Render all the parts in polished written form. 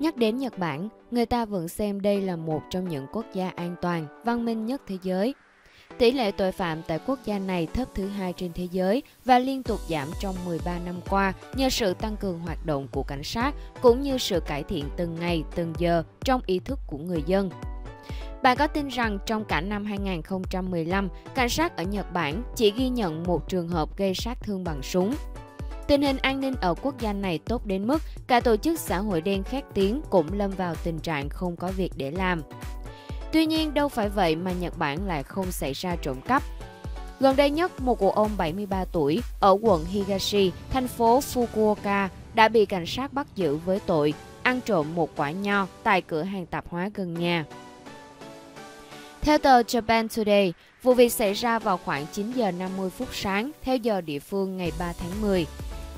Nhắc đến Nhật Bản, người ta vẫn xem đây là một trong những quốc gia an toàn, văn minh nhất thế giới. Tỷ lệ tội phạm tại quốc gia này thấp thứ hai trên thế giới và liên tục giảm trong 13 năm qua nhờ sự tăng cường hoạt động của cảnh sát cũng như sự cải thiện từng ngày, từng giờ trong ý thức của người dân. Bạn có tin rằng trong cả năm 2015, cảnh sát ở Nhật Bản chỉ ghi nhận một trường hợp gây sát thương bằng súng. Tình hình an ninh ở quốc gia này tốt đến mức cả tổ chức xã hội đen khét tiếng cũng lâm vào tình trạng không có việc để làm. Tuy nhiên, đâu phải vậy mà Nhật Bản lại không xảy ra trộm cắp. Gần đây nhất, một cụ ông 73 tuổi ở quận Higashi, thành phố Fukuoka đã bị cảnh sát bắt giữ với tội ăn trộm một quả nho tại cửa hàng tạp hóa gần nhà. Theo tờ Japan Today, vụ việc xảy ra vào khoảng 9 giờ 50 phút sáng theo giờ địa phương ngày 3 tháng 10.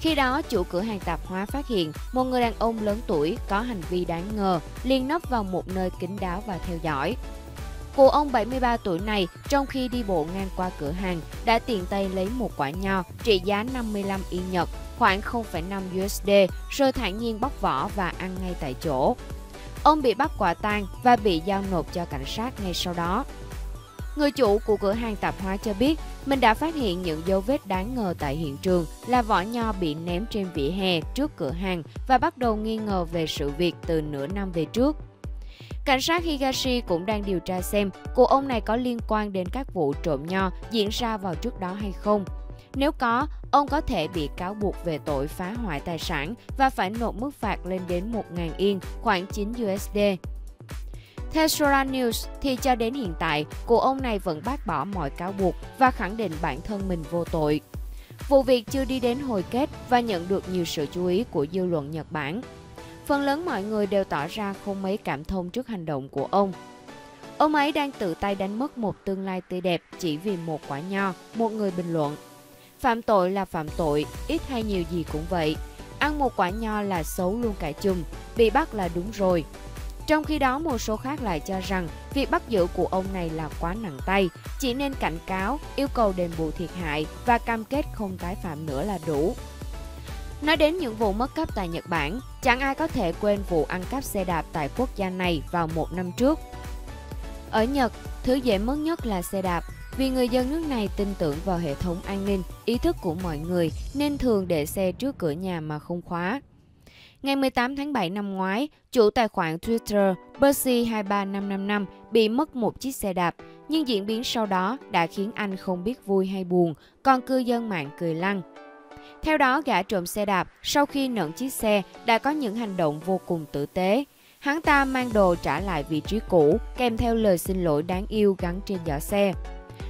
Khi đó, chủ cửa hàng tạp hóa phát hiện một người đàn ông lớn tuổi có hành vi đáng ngờ, liền nấp vào một nơi kín đáo và theo dõi. Cụ ông 73 tuổi này, trong khi đi bộ ngang qua cửa hàng, đã tiện tay lấy một quả nho trị giá 55 yên Nhật, khoảng 0,5 USD, rồi thản nhiên bóc vỏ và ăn ngay tại chỗ. Ông bị bắt quả tang và bị giao nộp cho cảnh sát ngay sau đó. Người chủ của cửa hàng tạp hóa cho biết mình đã phát hiện những dấu vết đáng ngờ tại hiện trường là vỏ nho bị ném trên vỉa hè trước cửa hàng và bắt đầu nghi ngờ về sự việc từ nửa năm về trước. Cảnh sát Higashi cũng đang điều tra xem cụ ông này có liên quan đến các vụ trộm nho diễn ra vào trước đó hay không. Nếu có, ông có thể bị cáo buộc về tội phá hoại tài sản và phải nộp mức phạt lên đến 1.000 yên, khoảng 9 USD. Theo Soranews thì cho đến hiện tại, cụ ông này vẫn bác bỏ mọi cáo buộc và khẳng định bản thân mình vô tội. Vụ việc chưa đi đến hồi kết và nhận được nhiều sự chú ý của dư luận Nhật Bản. Phần lớn mọi người đều tỏ ra không mấy cảm thông trước hành động của ông. Ông ấy đang tự tay đánh mất một tương lai tươi đẹp chỉ vì một quả nho, một người bình luận. Phạm tội là phạm tội, ít hay nhiều gì cũng vậy. Ăn một quả nho là xấu luôn cả chùm, bị bắt là đúng rồi. Trong khi đó, một số khác lại cho rằng việc bắt giữ của ông này là quá nặng tay, chỉ nên cảnh cáo, yêu cầu đền bù thiệt hại và cam kết không tái phạm nữa là đủ. Nói đến những vụ mất cắp tại Nhật Bản, chẳng ai có thể quên vụ ăn cắp xe đạp tại quốc gia này vào một năm trước. Ở Nhật, thứ dễ mất nhất là xe đạp. Vì người dân nước này tin tưởng vào hệ thống an ninh, ý thức của mọi người nên thường để xe trước cửa nhà mà không khóa. Ngày 18 tháng 7 năm ngoái, chủ tài khoản Twitter Percy 23555 bị mất một chiếc xe đạp, nhưng diễn biến sau đó đã khiến anh không biết vui hay buồn, còn cư dân mạng cười lăn. Theo đó, gã trộm xe đạp sau khi nhận chiếc xe đã có những hành động vô cùng tử tế. Hắn ta mang đồ trả lại vị trí cũ, kèm theo lời xin lỗi đáng yêu gắn trên giỏ xe.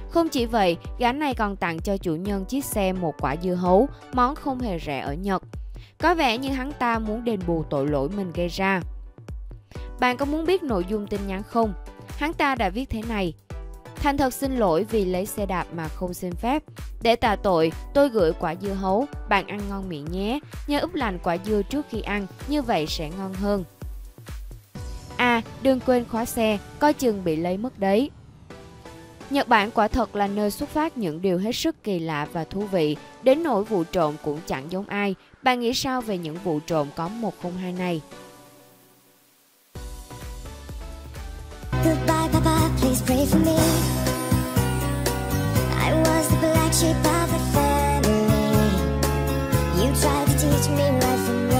Không chỉ vậy, gã này còn tặng cho chủ nhân chiếc xe một quả dưa hấu, món không hề rẻ ở Nhật. Có vẻ như hắn ta muốn đền bù tội lỗi mình gây ra. Bạn có muốn biết nội dung tin nhắn không? Hắn ta đã viết thế này: thành thật xin lỗi vì lấy xe đạp mà không xin phép. Để tạ tội, tôi gửi quả dưa hấu, bạn ăn ngon miệng nhé. Nhớ úp lạnh quả dưa trước khi ăn, như vậy sẽ ngon hơn. À, đừng quên khóa xe, coi chừng bị lấy mất đấy. Nhật Bản quả thật là nơi xuất phát những điều hết sức kỳ lạ và thú vị, đến nỗi vụ trộm cũng chẳng giống ai. Bạn nghĩ sao về những vụ trộm có 102 này?